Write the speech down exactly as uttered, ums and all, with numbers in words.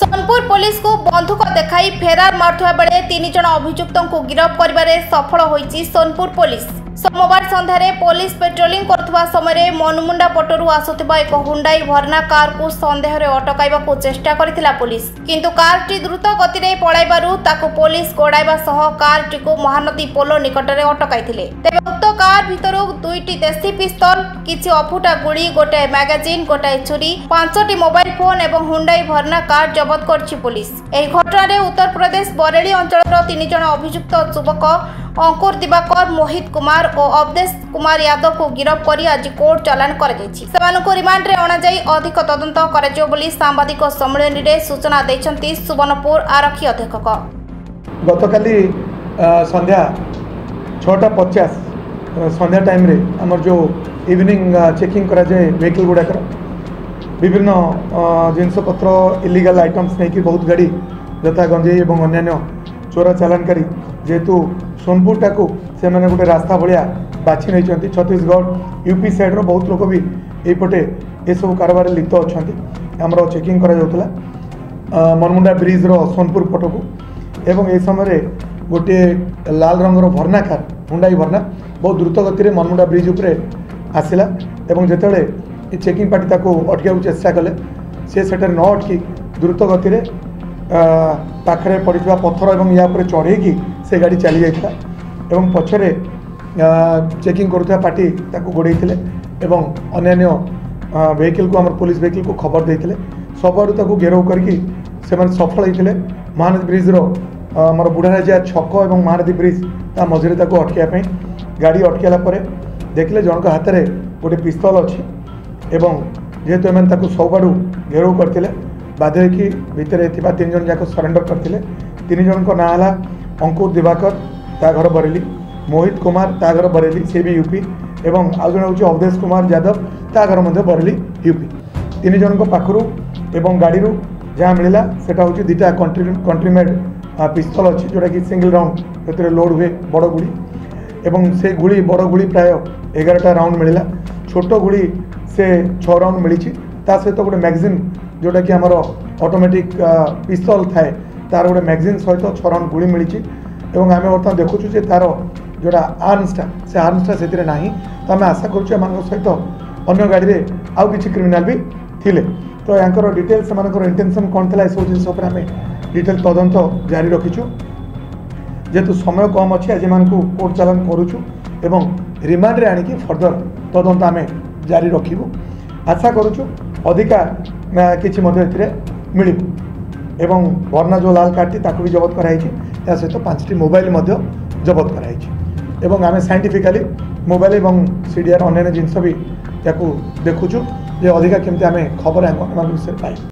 Sonpur police को बंधुक देखाई फेरार मारुवा बेले तीन जन अभियुक्त को गिरफ्त करिबारे सफल होईछि सोनपुर पुलिस। सोमवार संध्यारे पुलिस पेट्रोलिंग करथुवा समय मनमुंडा पटरु आसुथिबा एक हुंडाई भर्ना कार को संदेह रे अटकाइबाको चेष्टा करिथिला पुलिस, किंतु कारटी द्रुत गति रे पळाइबारु ताको पुलिस गोडाइबा सह कारटी को महानदी पोलो निकटरे अटकाइथिले। तेबे उक्त कार भितरु दुईटी देसी पिस्तल, किछि अफुटा गुली, गोटे मैगजीन, गोटे छुरी, पांचटी मोबाइल फोन एवं हुंडाई भर्ना कार जब्त करछि पुलिस। एही घटनारे उत्तर प्रदेश बरेली अंचलर तीन जण अभियुक्त युवक अंकुर दिवाकर, मोहित कुमार और अवदेश कुमार यादव को गिरफ्त कर आज कोर्ट चलाण कर रिमांड रे अणाई अधिक तदंत कर सांबादिक सम्मेलन रे सूचना देछंती सुवर्णपुर आरक्षी अधीक्षक। गतकाली संध्या छटा पचास संध्या टाइम रे हमर जो इवनिंग चेकिंग करा जाए व्हीकल गुड़ाक विभिन्न जिनपत्र इलिगाल आइटम्स नहीं बहुत गाड़ी जथा गंजेई और अन्न्य चोरा चालानकारी जेहेतु सोनपुर टाकू से मैंने गोटे रास्ता भाया बाछी नहीं छत्तीसगढ़ यूपी साइड्र बहुत लोग भी यपटे यू कारबार लिप्त अच्छा आमर चेकिंग करा मनमुंडा ब्रिज्र सोनपुर पटकू एवं यह समय गोटे लाल रंगर भर्ना कार हुंडाई भर्ना बहुत द्रुत गति मनमुंडा ब्रिज उपरे आसला जिते चेकिंग पार्टी ताको अटक चेषा कले सी से न अटक द्रुत गति पाखे पड़ा पथर और या चढ़े से गाड़ी चली जाता एवं पछरे चेकिंग करुवा पार्टी ताको गोड़े एवं अन्य व्हीकल को आम पुलिस व्हीकल को खबर देते सबुता घेराव करके सफल होते महानदी ब्रिज्र आम बुढ़ाराजिया छक और महानदी ब्रिज ता मझे अटकवाई गाड़ी अटकला देखे जनक हाथ में गोटे पिस्तल अच्छी एवं जेहेतु एम सबुआड़ू घेराव करते बाधे कि भितर तीन जन जाक सरेंडर करते तीन जन को नाला अंकुर दिवाकर ता घर बरेली, मोहित कुमार ता घर बरेली सी भी यूपी एवं आज जन हूँ अवधेश कुमार यादव ता घर मध्य बरेली यूपी तीन जन को पाखरु एवं गाड़ी जहाँ मिलला सेटा हूँ दुटा कंट्री कंट्रीमेड पिस्तल अच्छी जोटा कि सिंगल राउंड जो लोड हुए बड़ गुड़ी एवं से गुड़ी बड़ गुड़ी प्राय एगारटा राउंड मिलला छोट गुड़ी से छः राउंड मिली सहित गोटे मैगजीन जोटा कि आमर ऑटोमेटिक पिस्तल थाए तार गोटे मैगजीन सहित छः राउंड गुड़ी मिली एवं आम बर्तमान देखुचु जे तार जोटा आर्म्सटा से आर्म्सटा से तो आम आशा करुँ एम सहित अन्य गाड़ी में आउ किसी क्रिमिनाल भी थिले तो यहाँ डिटेल से इंटेंशन कौन था सब जिन आम डिटेल तदंत जारी रखीचु जेहेतु समय कम अच्छे आज मान कोर्ट चालान करुचु एवं रिमांड आणिकी फर्दर तदंत आम जारी रखू आशा करुचु अधिका किसी मिल एवं भर्ना जो लाल कार्ड ताकू भी जबत कराई या सहित तो पांचटी मोबाइल जबत कराई एवं आम साइंटिफिकली मोबाइल एवं सीडीआर अन्य जिनस भी या देखुचु अधिका केमती आम खबर आम विषय पाई।